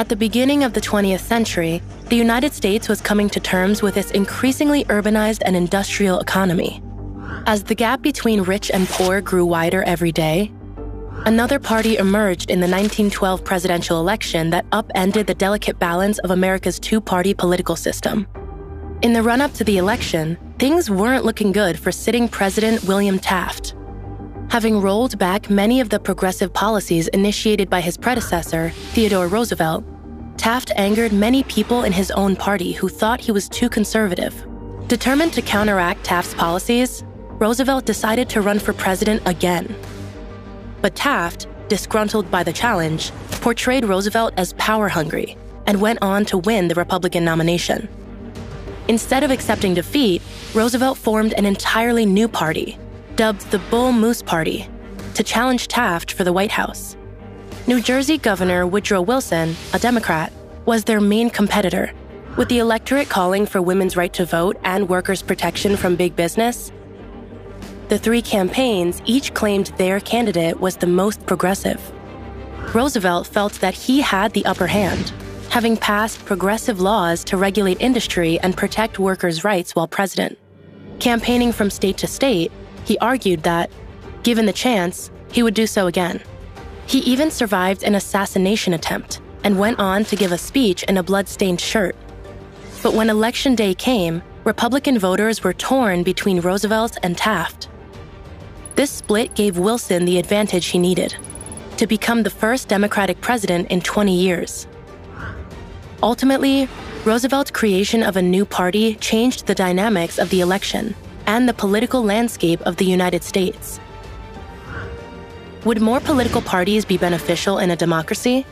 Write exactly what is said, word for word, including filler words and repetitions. At the beginning of the twentieth century, the United States was coming to terms with its increasingly urbanized and industrial economy. As the gap between rich and poor grew wider every day, another party emerged in the nineteen twelve presidential election that upended the delicate balance of America's two-party political system. In the run-up to the election, things weren't looking good for sitting President William Taft. Having rolled back many of the progressive policies initiated by his predecessor, Theodore Roosevelt, Taft angered many people in his own party who thought he was too conservative. Determined to counteract Taft's policies, Roosevelt decided to run for president again. But Taft, disgruntled by the challenge, portrayed Roosevelt as power-hungry and went on to win the Republican nomination. Instead of accepting defeat, Roosevelt formed an entirely new party, dubbed the Bull Moose Party, to challenge Taft for the White House. New Jersey Governor Woodrow Wilson, a Democrat, was their main competitor. With the electorate calling for women's right to vote and workers' protection from big business, the three campaigns each claimed their candidate was the most progressive. Roosevelt felt that he had the upper hand, having passed progressive laws to regulate industry and protect workers' rights while president. Campaigning from state to state, he argued that, given the chance, he would do so again. He even survived an assassination attempt and went on to give a speech in a blood-stained shirt. But when Election Day came, Republican voters were torn between Roosevelt and Taft. This split gave Wilson the advantage he needed to become the first Democratic president in twenty years. Ultimately, Roosevelt's creation of a new party changed the dynamics of the election and the political landscape of the United States. Would more political parties be beneficial in a democracy?